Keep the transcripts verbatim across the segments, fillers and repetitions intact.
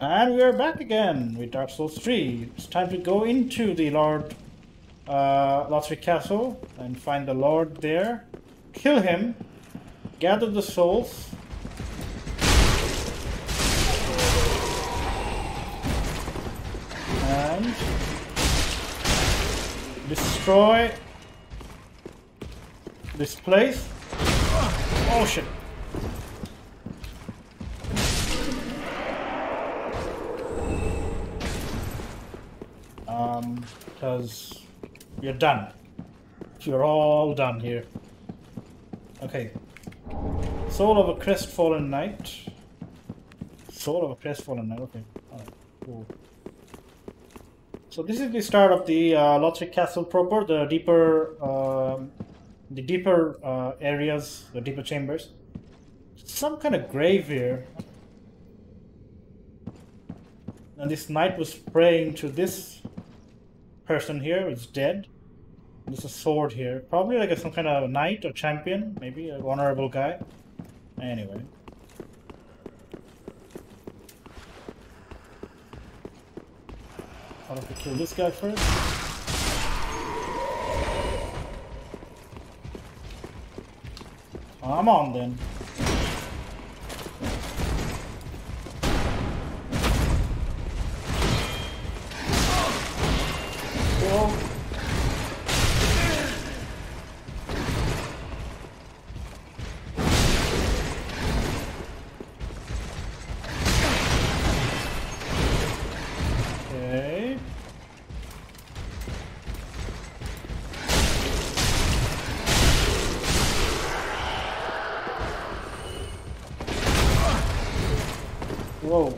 And we are back again with Dark Souls three. It's time to go into the Lord uh, Lothric Castle and find the Lord there. Kill him. Gather the souls. And destroy this place. Oh shit. Um, because you're done. You're all done here. Okay. Soul of a Crestfallen Knight. Soul of a Crestfallen Knight, okay. Alright, cool. So this is the start of the uh, Lothric Castle proper, the deeper, uh, the deeper uh, areas, the deeper chambers. Some kind of grave here. And this knight was praying to this person here is dead. There's a sword here, probably like a, some kind of knight or champion, maybe an honorable guy. Anyway, I'll have to kill this guy first. Come on then. Whoa.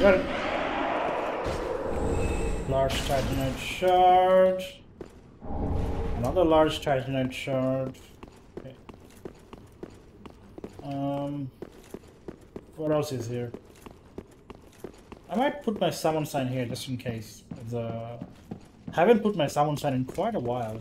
Got it. Large Titanite Shard. Another large Titanite Shard. Okay. Um, what else is here? I might put my summon sign here just in case. The haven't put my summon sign in quite a while.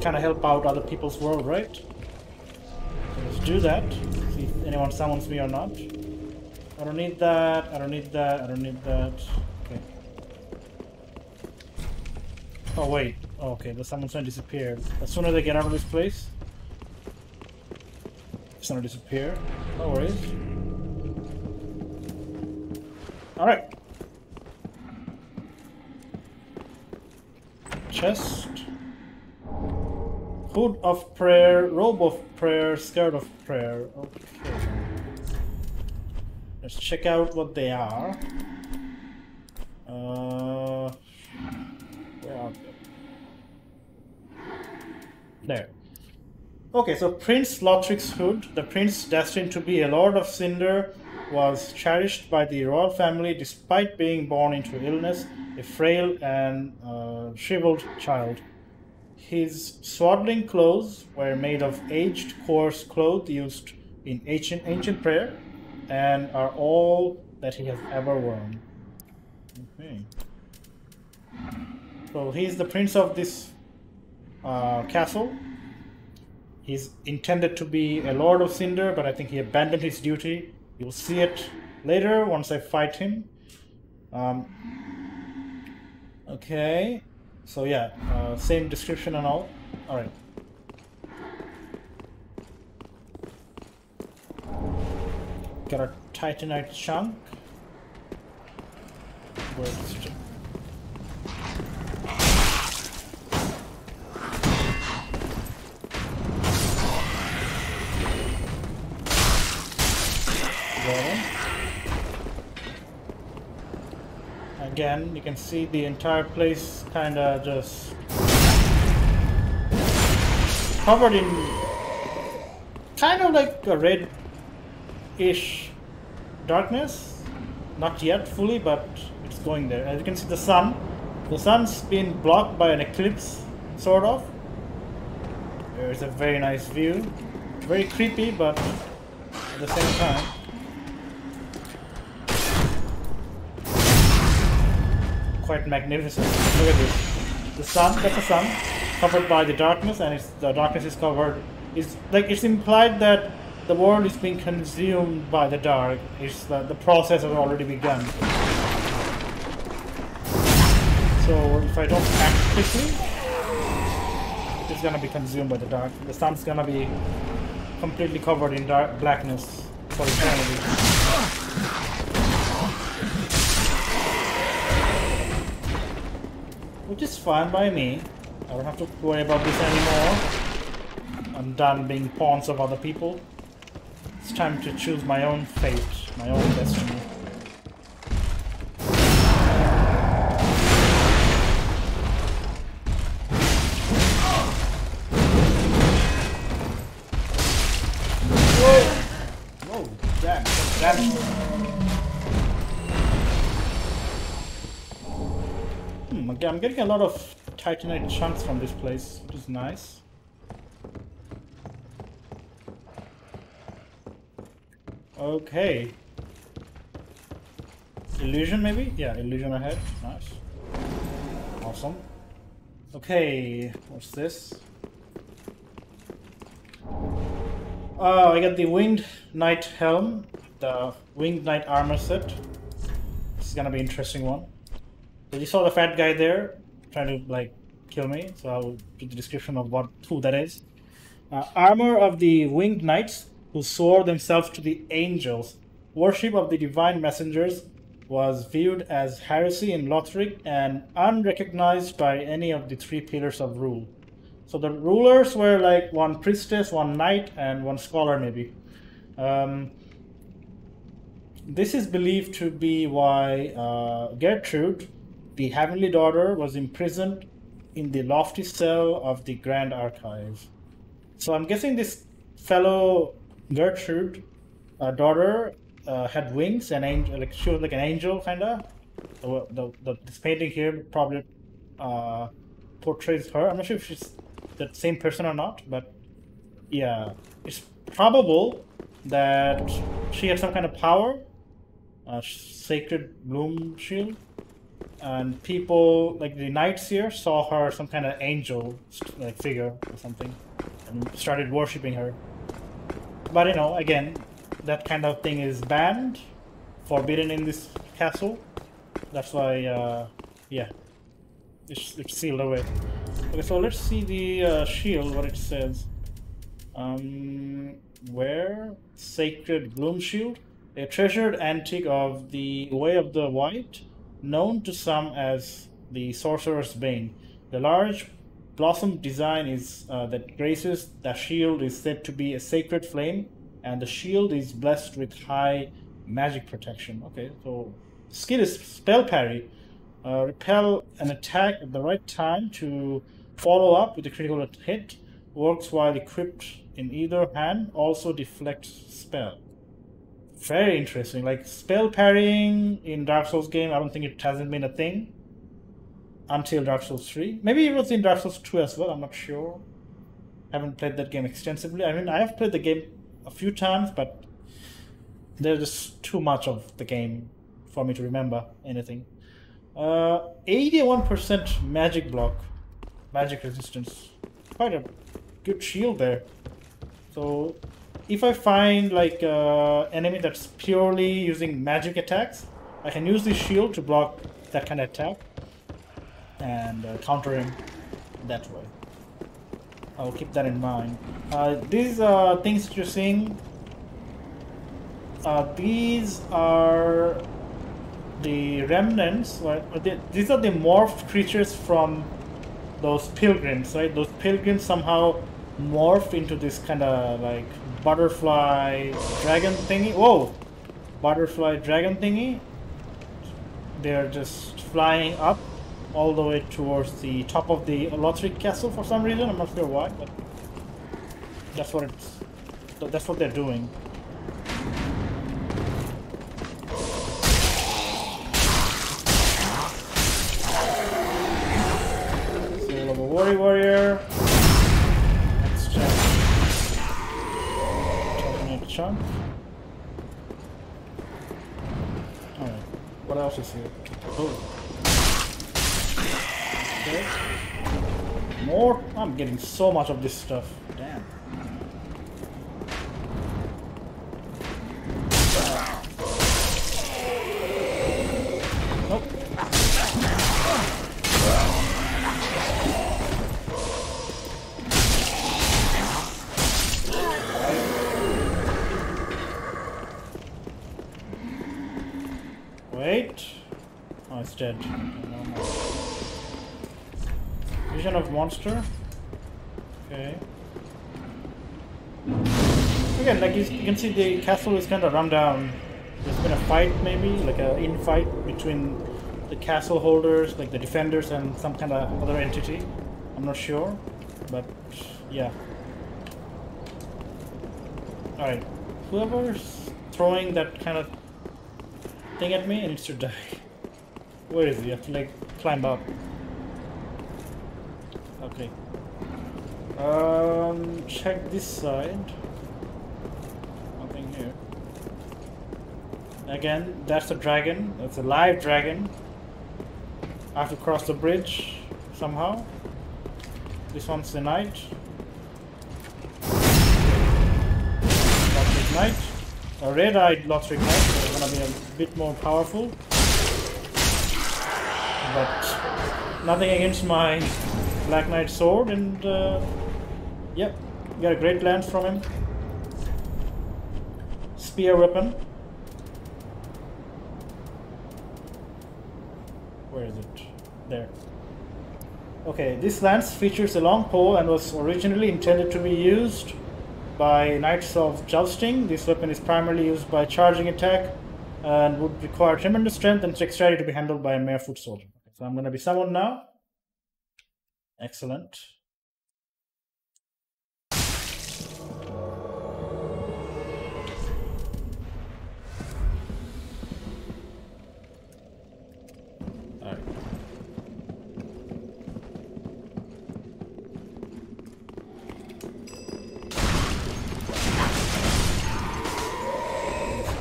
Trying to help out other people's world, right? So let's do that. See if anyone summons me or not. I don't need that, I don't need that, I don't need that. Okay. Oh wait, okay, the summon sign disappeared. As soon as I get out of this place, it's gonna disappear. No worries. Alright. Chest. Hood of prayer, robe of prayer, skirt of prayer. Okay. Let's check out what they are. Uh, where are they? There. Okay, so Prince Lothric's hood, the prince destined to be a Lord of Cinder, was cherished by the royal family despite being born into illness, a frail and uh, shriveled child. His swaddling clothes were made of aged, coarse cloth used in ancient, ancient prayer, and are all that he has ever worn. Okay. So he is the prince of this uh, castle. He's intended to be a Lord of Cinder, but I think he abandoned his duty. You'll see it later once I fight him. Um, okay, so yeah, uh, same description and all. All right. Got a Titanite Chunk. Where is it? Again, you can see the entire place kind of just covered in kind of like a red-ish darkness. Not yet fully, but it's going there. As you can see, the sun, the sun's been blocked by an eclipse, sort of. There's a very nice view, very creepy, but at the same time. quite magnificent. Look at this. The sun, that's the sun, covered by the darkness, and it's, the darkness is covered. It's like it's implied that the world is being consumed by the dark. It's the, the process has already begun. So if I don't act quickly, it's gonna be consumed by the dark. The sun's gonna be completely covered in dark blackness for eternity. Which is fine by me. I don't have to worry about this anymore. I'm done being pawns of other people. It's time to choose my own fate, my own destiny. Whoa! Whoa, damn, damn. Okay, I'm getting a lot of Titanite chunks from this place, which is nice. Okay. Illusion maybe? Yeah, illusion ahead. Nice. Awesome. Okay, what's this? Oh, I got the Winged Knight Helm, the Winged Knight Armor set. This is gonna be an interesting one. So you saw the fat guy there trying to like kill me, so I'll give the description of what who that is. Uh, armor of the winged knights who swore themselves to the angels. Worship of the divine messengers was viewed as heresy in Lothric and unrecognized by any of the three pillars of rule. So the rulers were like one priestess, one knight, and one scholar maybe. Um, this is believed to be why uh, Gertrude, the Heavenly Daughter, was imprisoned in the lofty cell of the Grand Archive. So I'm guessing this fellow Gertrude, uh, daughter, uh, had wings, and angel, like she was like an angel, kinda. The, the, the, this painting here probably uh, portrays her. I'm not sure if she's that same person or not, but yeah, it's probable that she had some kind of power, a Sacred Bloom Shield. And people, like the knights here, saw her some kind of angel like figure or something and started worshipping her. But you know, again, that kind of thing is banned, forbidden in this castle. That's why, uh, yeah, it's, it's sealed away. Okay, so let's see the uh, shield, what it says. Um, where? Sacred Gloom Shield, a treasured antique of the Way of the White, known to some as the Sorcerer's Bane. The large blossom design is uh, that graces the shield is said to be a sacred flame, and the shield is blessed with high magic protection. Okay, so skill is spell parry. Uh, repel an attack at the right time to follow up with a critical hit. Works while equipped in either hand. Also deflect spell. Very interesting. Like spell parrying in Dark Souls game, I don't think it hasn't been a thing until Dark Souls three. Maybe it was in Dark Souls two as well. I'm not sure. I haven't played that game extensively. I mean, I have played the game a few times, but there's just too much of the game for me to remember anything. Uh, eighty-one percent magic block, magic resistance. Quite a good shield there. So if I find like uh, enemy that's purely using magic attacks, I can use this shield to block that kind of attack and uh, counter him that way. I'll keep that in mind. Uh, these uh, things that you're seeing, uh, these are the remnants, or they, these are the morphed creatures from those pilgrims, right? Those pilgrims somehow morph into this kind of like butterfly dragon thingy. Whoa! Butterfly dragon thingy. They're just flying up all the way towards the top of the Lothric Castle for some reason. I'm not sure why, but that's what it's. That's what they're doing. Soul of a Warrior Warrior. Chunk. Alright, what else is here? Oh. Okay. More? I'm getting so much of this stuff. Damn. Nope. Wait. Oh, it's dead. Vision of monster. Okay. Again, like you, you can see, the castle is kind of run down. There's been a fight, maybe like an infight between the castle holders, like the defenders, and some kind of other entity. I'm not sure, but yeah. All right, whoever's throwing that kind of thing at me needs to die. Where is he? I have to like climb up. Okay. Um, check this side. Nothing here. Again, that's a dragon. That's a live dragon. I have to cross the bridge somehow. This one's the knight. Lothric Knight. A red-eyed Lothric Knight. So gonna be a bit more powerful. But nothing against my Black Knight sword, and uh, yep, got a great lance from him. Spear weapon. Where is it? There. Okay, this lance features a long pole and was originally intended to be used by Knights of Jousting. This weapon is primarily used by charging attack and would require tremendous strength and dexterity to be handled by a mere foot soldier. So I'm going to be summoned now. Excellent. All right.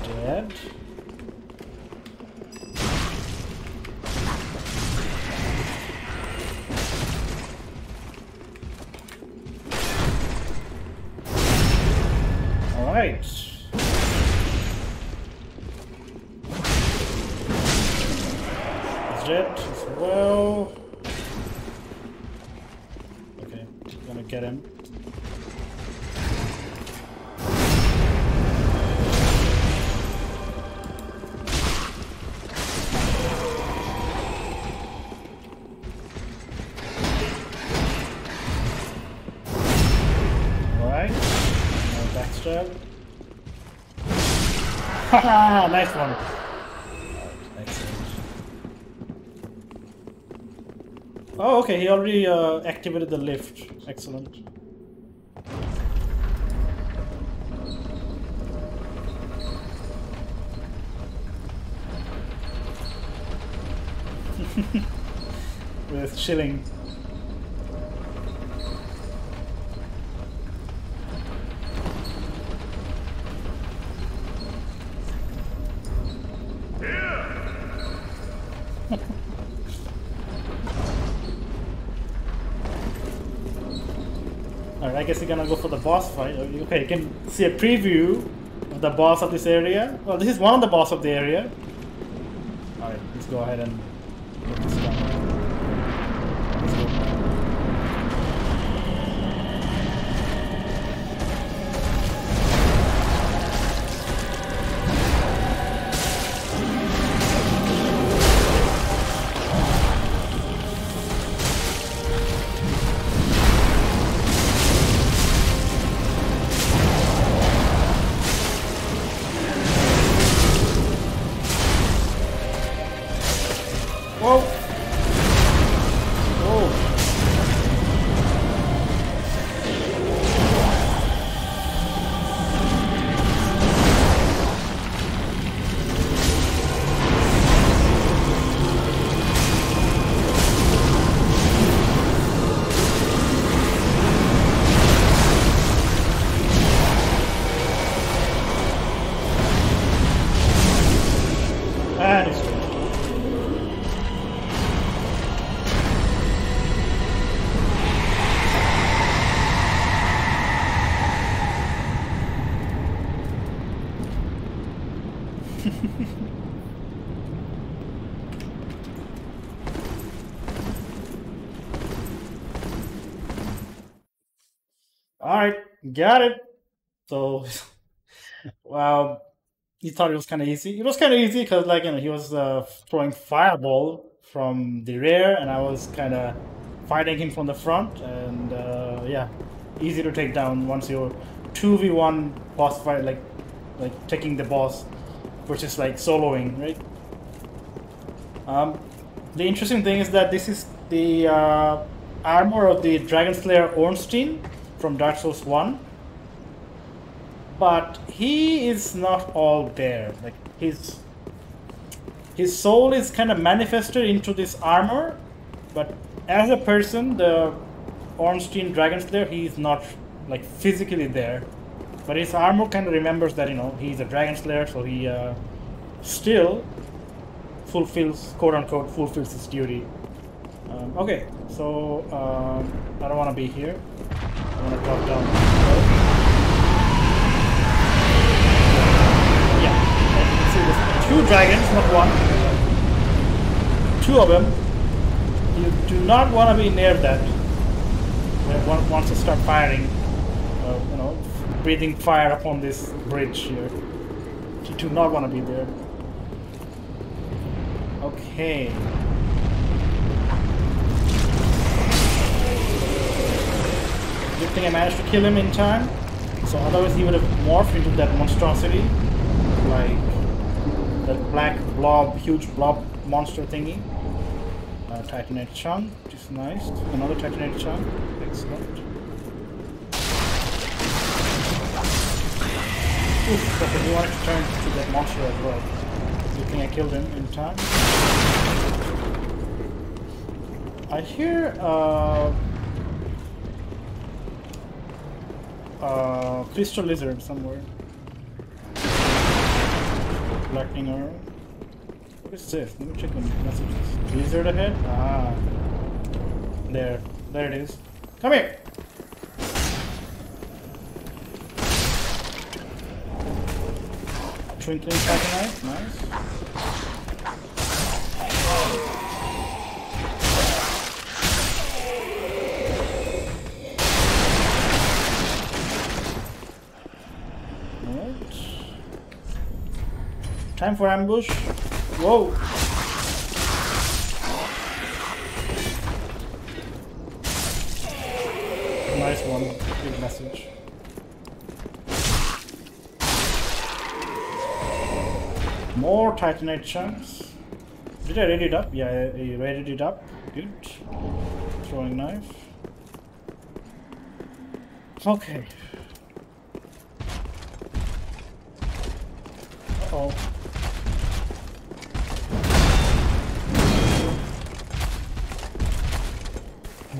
Dead. Right. Jet as well. Okay, gonna get him. All right. No backstab. Haha, nice one. Right, excellent. Oh, okay, he already uh, activated the lift. Excellent. We're chilling. I guess you're gonna go for the boss fight. Okay, you can see a preview of the boss of this area. Well, this is one of the boss of the area. Alright, let's go ahead and get this all right, got it. So, wow, he thought it was kind of easy. It was kind of easy because, like, you know, he was uh, throwing fireball from the rear, and I was kind of fighting him from the front, and uh, yeah, easy to take down once you're two v one boss fight, like, like taking the boss versus like soloing, right? Um, the interesting thing is that this is the uh, armor of the Dragonslayer Ornstein from Dark Souls one, but he is not all there. Like his his soul is kind of manifested into this armor, but as a person, the Ornstein Dragonslayer, he is not like physically there, but his armor kind of remembers that, you know, he's a Dragonslayer, so he uh, still fulfills, quote unquote, fulfills his duty. Um, okay, so um, I don't want to be here. I want to drop down. Yeah, let's see, there's two dragons, not one. Two of them. You do not want to be near that. One wants to start firing, uh, you know, breathing fire upon this bridge here. You do not want to be there. Okay. Good thing I managed to kill him in time, so otherwise he would have morphed into that monstrosity, like that black blob, huge blob monster thingy. Uh, Titanite Chunk, which is nice. Another Titanite Chunk, excellent. Oof, okay, he wanted to turn into that monster as well. Good thing I killed him in time. I hear, uh... Uh, crystal lizard somewhere. Blackening arrow. What is this? Let me check the messages. Lizard ahead? Ah. There. There it is. Come here! Twinkling Satanite. Nice. Time for ambush. Whoa! Nice one. Big message. More Titanite chunks. Did I read it up? Yeah, I read it up. Good. Throwing knife. Okay. Uh-oh.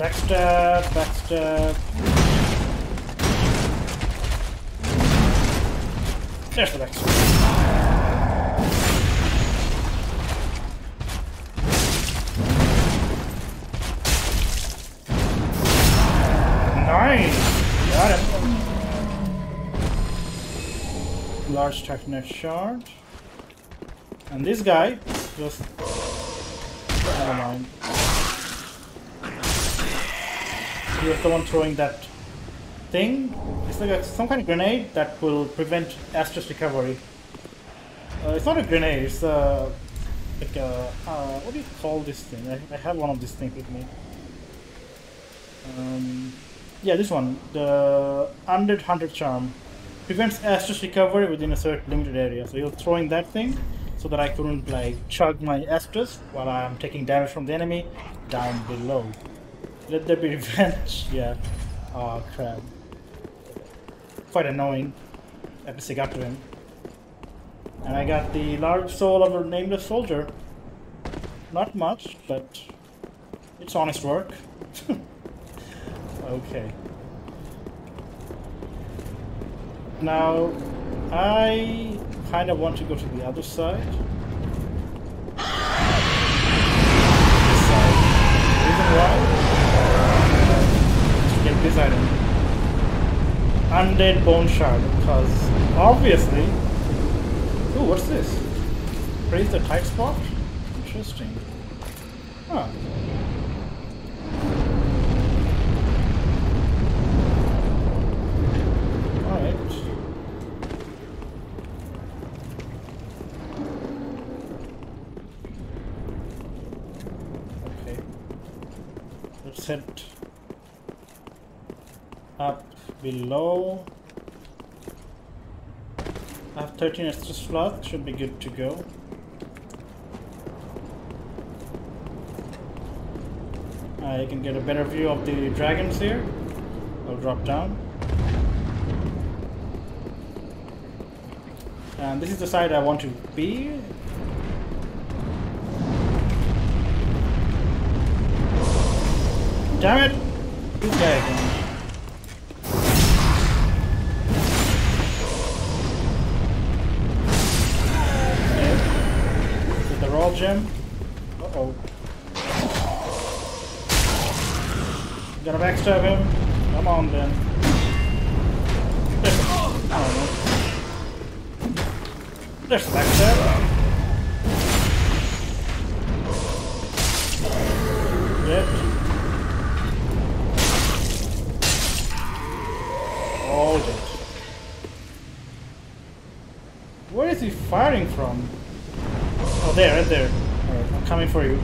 Backstab, backstab. There's the backstab. Nice! Got him. Large Titanite Shard. And this guy just... never mind. He was the one throwing that thing. It's like a, some kind of grenade that will prevent Estus recovery. Uh, it's not a grenade, it's a... like a... Uh, what do you call this thing? I, I have one of these things with me. Um, yeah, this one. The Undead Hunter Charm. Prevents Estus recovery within a certain limited area. So you're throwing that thing so that I couldn't like chug my Estus while I'm taking damage from the enemy down below. Let there be revenge, yeah. Oh crap. Quite annoying. At least I got to him. And I got the large soul of a nameless soldier. Not much, but it's honest work. Okay. Now, I kind of want to go to the other side. This side. Reason why? Get this item, Undead Bone Shard, because obviously. Ooh, what's this? Praise the tight spot? Interesting. Huh. percent up below. I have thirteen extra slots, should be good to go. I can get a better view of the dragons here. I'll drop down. And this is the side I want to be. Damn it! This guy again. Okay. This is the royal gem. Uh-oh. Gotta backstab him. Come on then. There's, I don't know. There's the backstab. Dead. All dead. Where is he firing from? Oh, there, right there. Alright, I'm coming for you.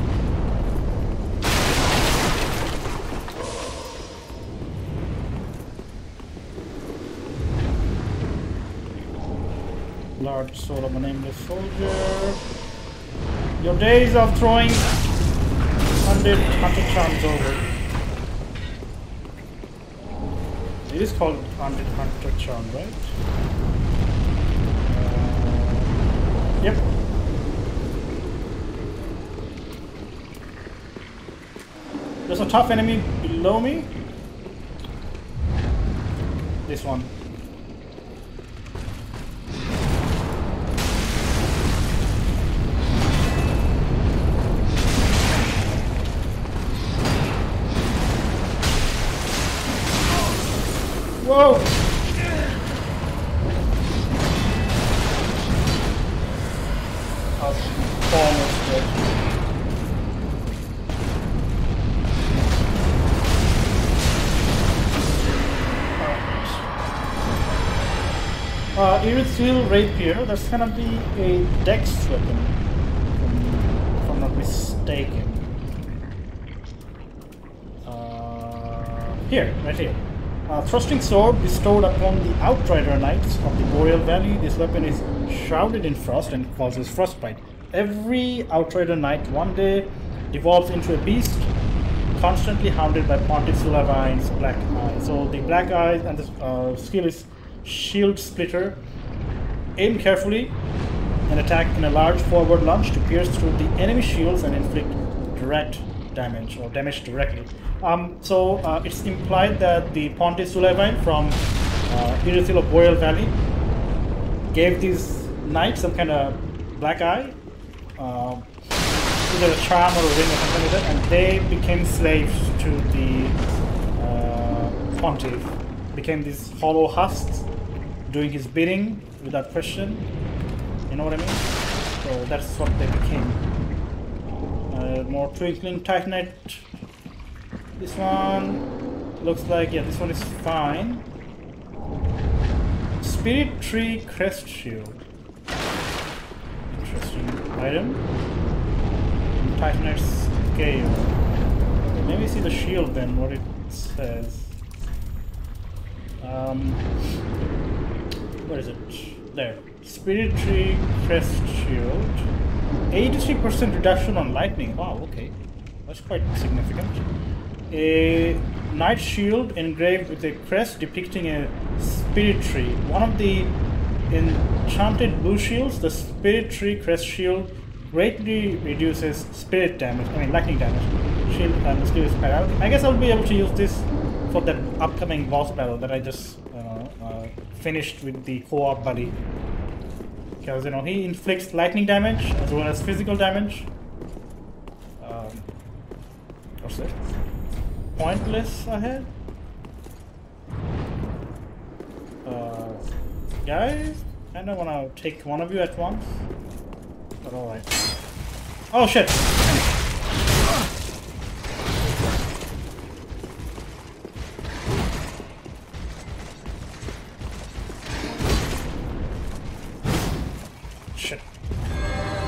Large soul of a nameless soldier. Your days of throwing undead hunter charms over. It is called Undead Hunter Charm, right? Uh, yep. There's a tough enemy below me. This one. Whoa! Uh, Irithyll Rapier, that's gonna be a dex weapon, if I'm not mistaken. Uh, here, right here. Uh, thrusting sword bestowed upon the Outrider Knights of the Boreal Valley. This weapon is shrouded in frost and causes frostbite. Every Outrider Knight one day devolves into a beast, constantly hounded by Pontiff Sulyvahn's Black Eye. So the Black Eye and the uh, skill is Shield Splitter. Aim carefully and attack in a large forward lunge to pierce through the enemy shields and inflict direct damage or damage directly. Um, so uh, it's implied that the Pontiff Sulyvahn from uh, Irithyll of Boyle Valley gave these knights some kind of black eye, uh, either a charm or a ring or something like that, and they became slaves to the uh, Pontiff, became these hollow husks, doing his bidding without question. You know what I mean? So that's what they became. Uh, more twinkling Titanite. This one looks like, yeah, this one is fine. Spirit Tree Crest Shield. Interesting item. Titanite Scale. Okay, maybe see the shield then, what it says. Um, where is it? There. Spirit Tree Crest Shield. eighty-three percent reduction on lightning. Wow, okay. That's quite significant. A knight shield engraved with a crest depicting a spirit tree. One of the enchanted blue shields, the Spirit Tree Crest Shield, greatly reduces spirit damage, I mean lightning damage. Shield damage is parallel. I guess I'll be able to use this for that upcoming boss battle that I just uh, uh, finished with the co-op buddy. Because, you know, he inflicts lightning damage as well as physical damage. Um, what's that? Pointless ahead, uh, guys. I don't want to take one of you at once, but all right. Oh shit! Shit!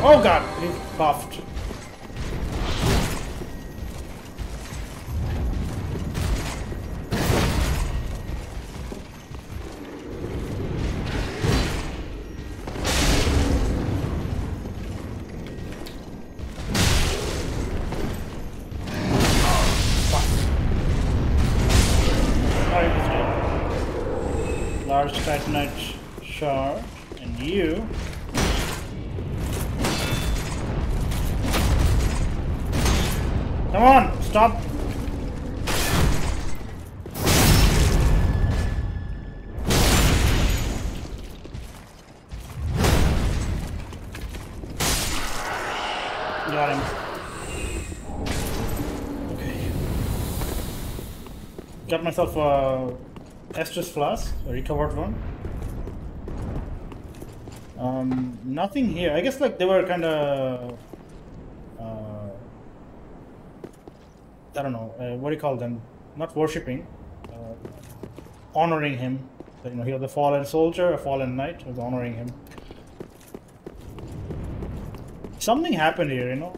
Oh god, he's buffed. large Titanite Shard, and you come on, stop. Got him. Okay. Got myself a Estus Flask, a recovered one. Um, nothing here. I guess like they were kind of, uh, I don't know, uh, what do you call them? Not worshipping, uh, honoring him. So, you know, he was a fallen soldier, a fallen knight, was honoring him. Something happened here, you know.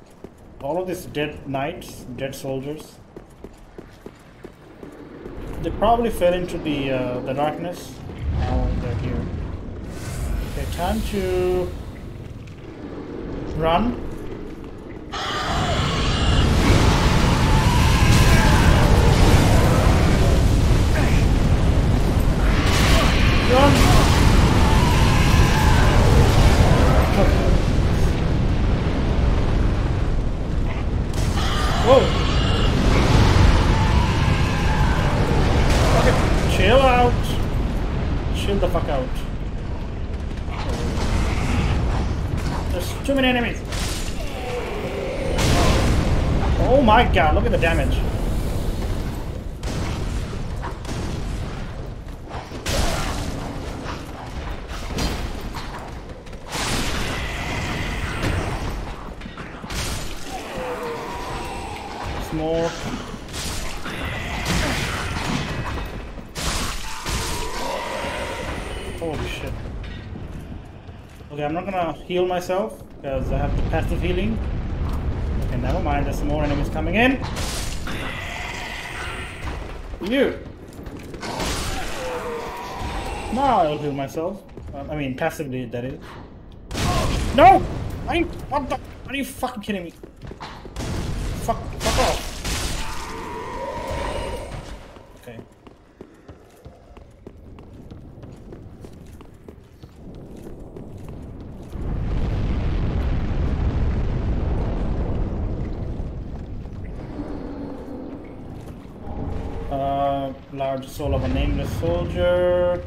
All of these dead knights, dead soldiers. They probably fell into the uh, the darkness. Now they're here. Okay, time to run. Run. Whoa! Okay, chill out! Chill the fuck out. There's too many enemies! Oh my god, look at the damage! More. Holy shit. Okay, I'm not gonna heal myself because I have the passive healing. Okay, never mind, there's more enemies coming in. You! Now I'll heal myself. I mean, passively, that is. No! I, what the? Are you fucking kidding me? Fuck, fuck off. Okay. Uh, large soul of a nameless soldier.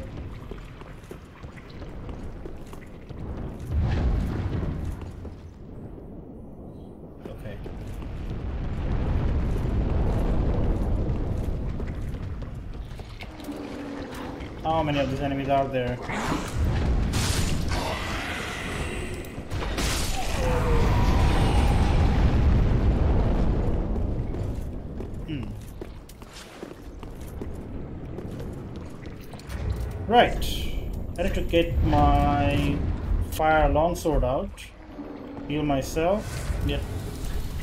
How many of these enemies are there? Hmm. Right. I need to get my fire longsword out. Heal myself. Get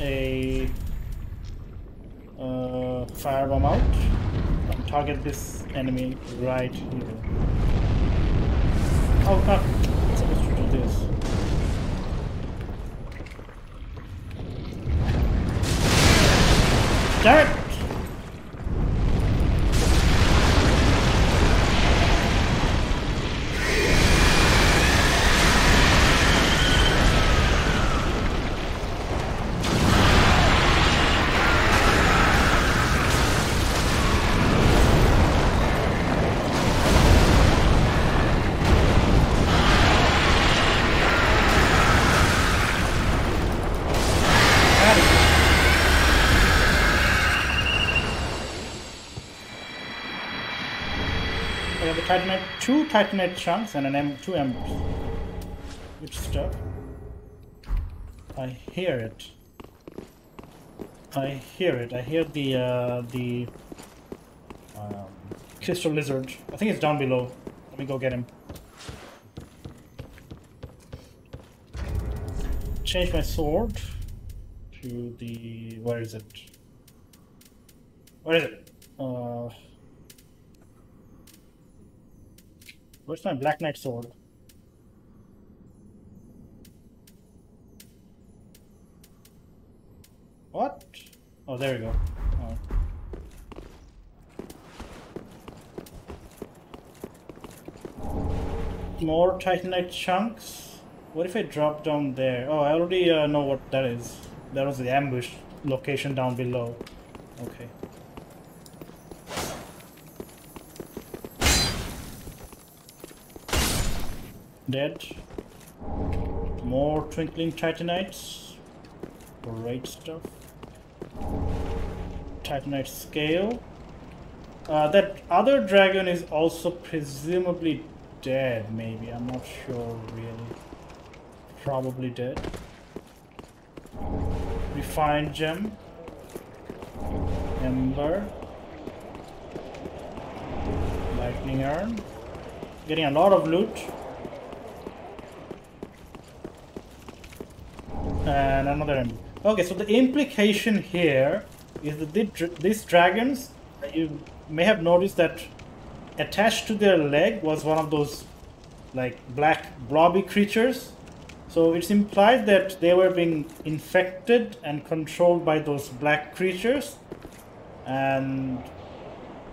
a uh, firebomb out. Target this enemy right here. Oh, fuck. I'm supposed to do this. Damn it! Titanite, two Titanite chunks and an em two embers. Which stuff? I hear it. I hear it. I hear the uh, the um, crystal lizard. I think it's down below. Let me go get him. Change my sword to the. Where is it? Where is it? Uh. Where's my Black Knight sword? What? Oh, there we go. Oh. more Titanite chunks. What if I drop down there? Oh, I already uh, know what that is. That was the ambush location down below. Okay. Dead. More Twinkling Titanites. Great stuff. Titanite scale. Uh, that other dragon is also presumably dead, maybe. I'm not sure, really. Probably dead. Refined gem. Ember. Lightning arm. Getting a lot of loot. And another ember. Okay, so the implication here is that these dragons, you may have noticed that attached to their leg was one of those like black blobby creatures. So it's implied that they were being infected and controlled by those black creatures, and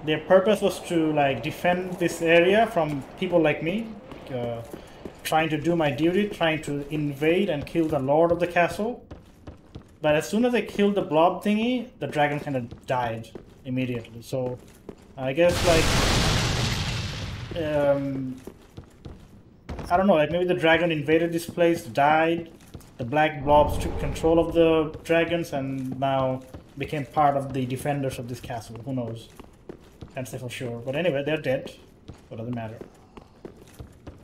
their purpose was to like defend this area from people like me, uh, trying to do my duty, trying to invade and kill the lord of the castle. But as soon as I killed the blob thingy, the dragon kind of died immediately. So I guess like um, I don't know, like maybe the dragon invaded this place, died, the black blobs took control of the dragons, and now became part of the defenders of this castle. Who knows? Can't say for sure. But anyway, they're dead. What does it matter?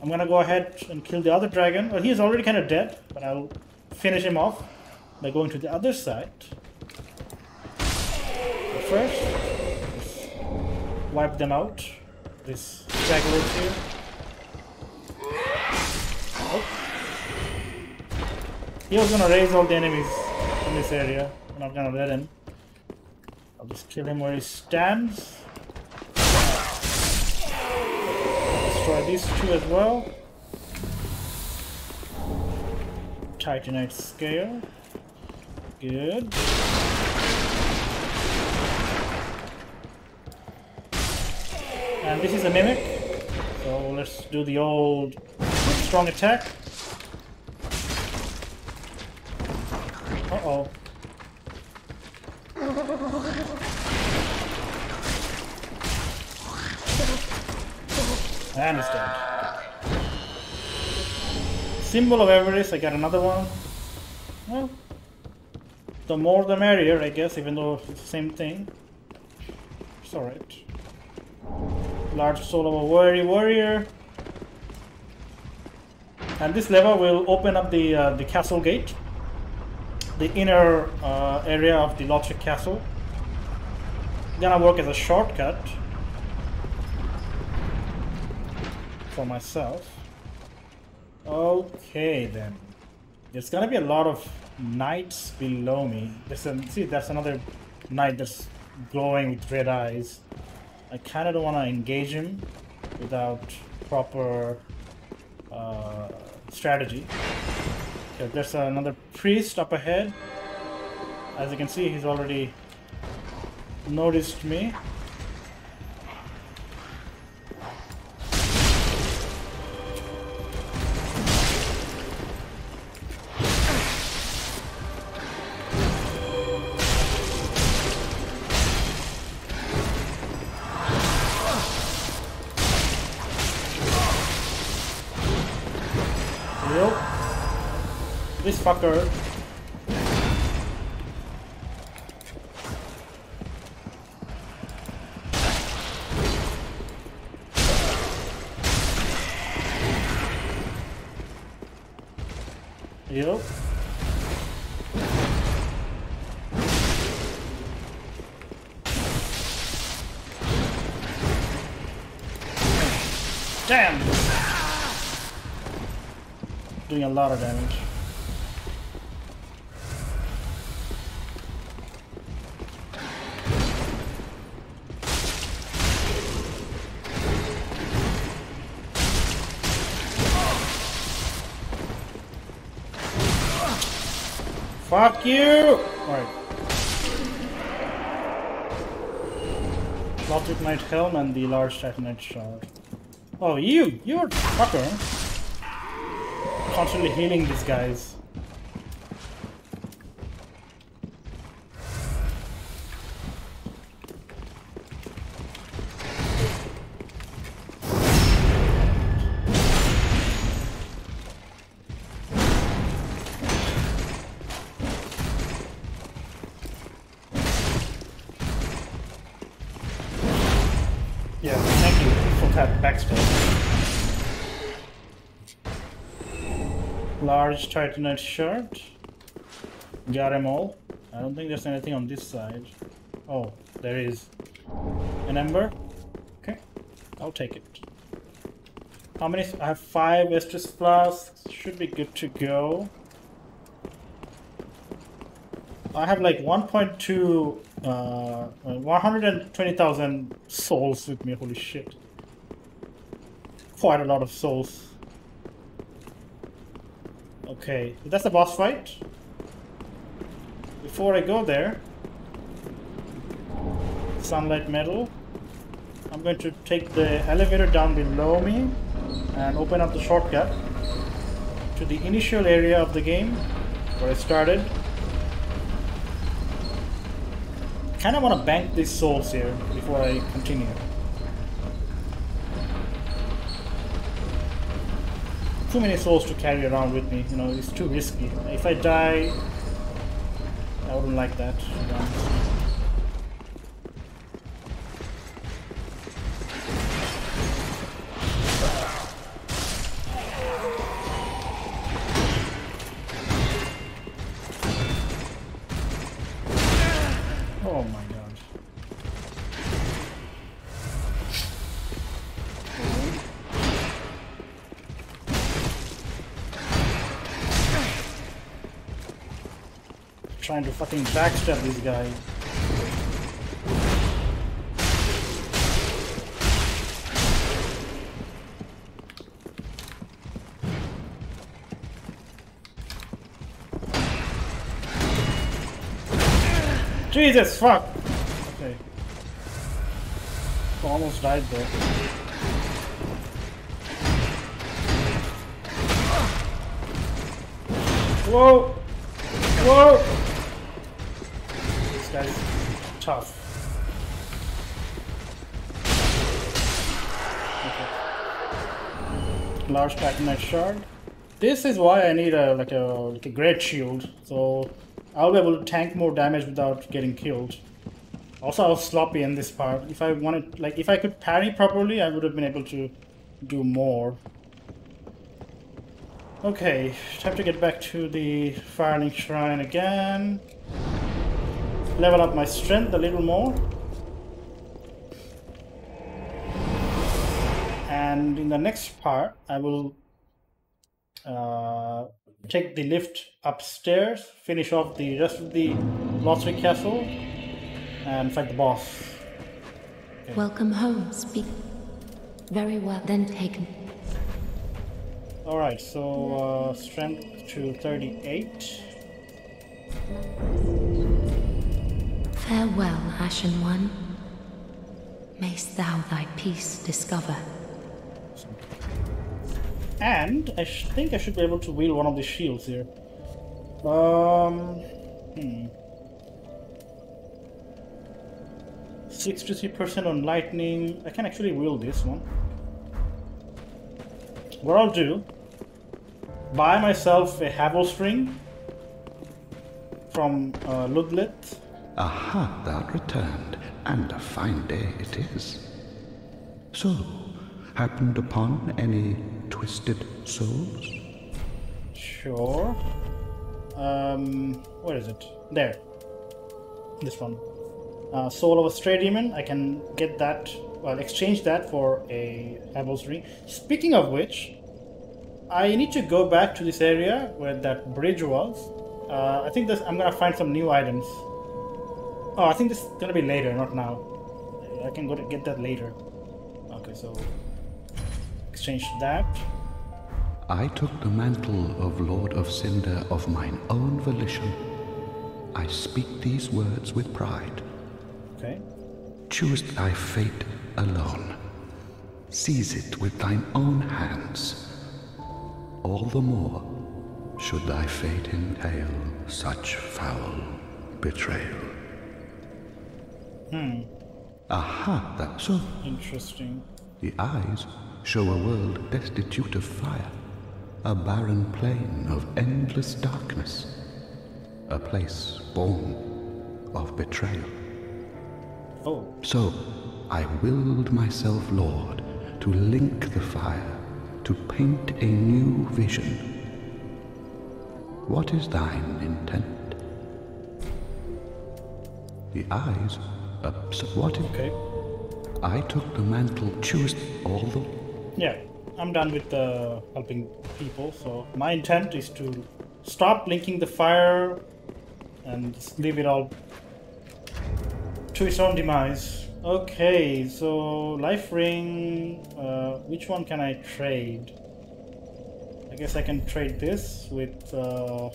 I'm gonna go ahead and kill the other dragon. Well, he's already kind of dead, but I'll finish him off by going to the other side. But first, let's wipe them out. This jaguars here. Oh. He was gonna raise all the enemies in this area. I'm not gonna let him. I'll just kill him where he stands. Destroy these two as well. Titanite scale. Good. And this is a mimic, so let's do the old strong attack. Uh-oh. And it's dead. Symbol of Everest, I got another one. Well, the more the merrier, I guess, even though it's the same thing. It's alright. Large soul of a weary warrior. And this lever will open up the uh, the castle gate, the inner uh, area of the Lothric Castle. Gonna work as a shortcut for myself. Okay then. There's gonna be a lot of knights below me. There's a, see, that's another knight that's glowing with red eyes. I kind of don't want to engage him without proper uh, strategy. Okay, there's another priest up ahead. As you can see, he's already noticed me. This fucker. Yep. Damn. Doing a lot of damage. Fuck you! Alright. Lothric Knight Helm and the large Titanite Shard. Oh, you! You're a fucker! constantly healing these guys. Yeah, thank you for that backspace. Large Titanite Shard. Got them all. I don't think there's anything on this side. Oh, there is. An ember. Okay, I'll take it. How many? I have five Estus Flasks. Should be good to go. I have like one point two... Uh, one hundred twenty thousand souls with me, holy shit. Quite a lot of souls. Okay, that's the boss fight. Before I go there, sunlight medal. I'm going to take the elevator down below me and open up the shortcut to the initial area of the game where I started. I kind of want to bank these souls here before I continue. Too many souls to carry around with me, you know, it's too risky. If I die, I wouldn't like that. Trying to fucking backstab these guys. Jesus fuck! Okay. Almost died there. Whoa! Whoa! That's tough. Okay. Large Titanite Shard. This is why I need a like a like a great shield, so I'll be able to tank more damage without getting killed. Also, I was sloppy in this part. If I wanted, like, if I could parry properly, I would have been able to do more. Okay, time to get back to the Firelink Shrine again. Level up my strength a little more. And in the next part, I will uh, take the lift upstairs, finish off the rest of the Lothric Castle, and fight the boss. Okay. Welcome home, speak. Very well then taken. Alright, so uh, strength to thirty-eight. Farewell, Ashen one. Mayst thou thy peace discover. And I think I should be able to wield one of the shields here. Um, hmm. sixty-three percent on lightning. I can actually wield this one. What I'll do, buy myself a Havelstring from uh, Ludlith. Aha, thou returned, and a fine day it is. So, happened upon any twisted souls? Sure. Um, where is it? There. This one. Uh, Soul of a Stray Demon. I can get that, well, exchange that for a Havelstring. Speaking of which, I need to go back to this area where that bridge was. Uh, I think this, I'm gonna find some new items. Oh, I think this is gonna be later, not now. I can go to get that later. Okay, so exchange that. I took the mantle of Lord of Cinder of mine own volition. I speak these words with pride. Okay. Choose thy fate alone. Seize it with thine own hands. All the more should thy fate entail such foul betrayal. Hmm. Aha, that's so. Interesting. The eyes show a world destitute of fire, a barren plain of endless darkness, a place born of betrayal. Oh. So I willed myself, Lord, to link the fire, to paint a new vision. What is thine intent? The eyes upset. What? Okay. I took the mantle, choose all the. Yeah, I'm done with uh, helping people. So my intent is to stop linking the fire and just leave it all to its own demise. Okay, so life ring. Uh, which one can I trade? I guess I can trade this with, uh,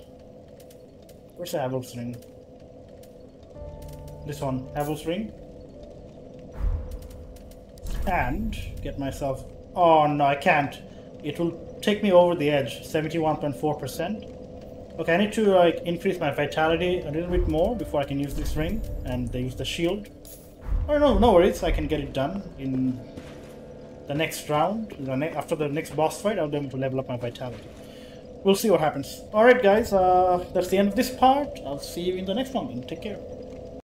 where's the Avil's Ring? This one, Avil's Ring. And get myself, oh no, I can't. It will take me over the edge, seventy-one point four percent. Okay, I need to uh, increase my vitality a little bit more before I can use this ring, and they use the shield. Oh no, no worries, I can get it done in the next round, the ne after the next boss fight, I'll be able to level up my vitality. We'll see what happens. Alright guys, uh, that's the end of this part. I'll see you in the next one. Take care.